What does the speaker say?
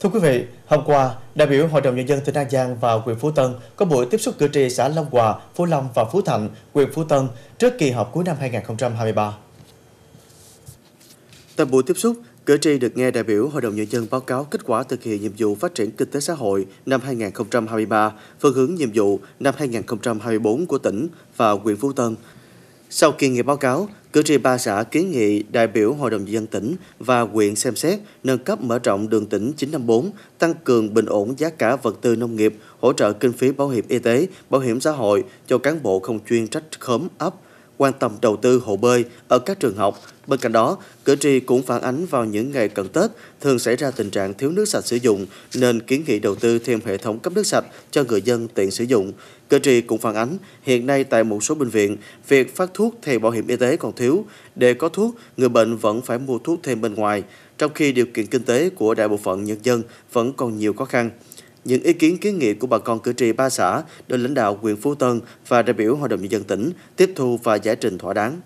Thưa quý vị, hôm qua, đại biểu Hội đồng Nhân dân tỉnh An Giang và huyện Phú Tân có buổi tiếp xúc cử tri xã Long Hòa, Phú Long và Phú Thạnh, huyện Phú Tân trước kỳ họp cuối năm 2023. Tại buổi tiếp xúc, cử tri được nghe đại biểu Hội đồng Nhân dân báo cáo kết quả thực hiện nhiệm vụ phát triển kinh tế xã hội năm 2023, phương hướng nhiệm vụ năm 2024 của tỉnh và huyện Phú Tân. Sau khi nghe báo cáo, cử tri ba xã kiến nghị đại biểu Hội đồng Nhân dân tỉnh và huyện xem xét nâng cấp mở rộng đường tỉnh 954, tăng cường bình ổn giá cả vật tư nông nghiệp, hỗ trợ kinh phí bảo hiểm y tế, bảo hiểm xã hội cho cán bộ không chuyên trách khóm ấp, quan tâm đầu tư hồ bơi ở các trường học. Bên cạnh đó, cử tri cũng phản ánh vào những ngày cận Tết thường xảy ra tình trạng thiếu nước sạch sử dụng nên kiến nghị đầu tư thêm hệ thống cấp nước sạch cho người dân tiện sử dụng. Cử tri cũng phản ánh hiện nay tại một số bệnh viện, việc phát thuốc theo bảo hiểm y tế còn thiếu. Để có thuốc, người bệnh vẫn phải mua thuốc thêm bên ngoài, trong khi điều kiện kinh tế của đại bộ phận nhân dân vẫn còn nhiều khó khăn. Những ý kiến kiến nghị của bà con cử tri ba xã đến lãnh đạo huyện Phú Tân và đại biểu Hội đồng Nhân dân tỉnh tiếp thu và giải trình thỏa đáng.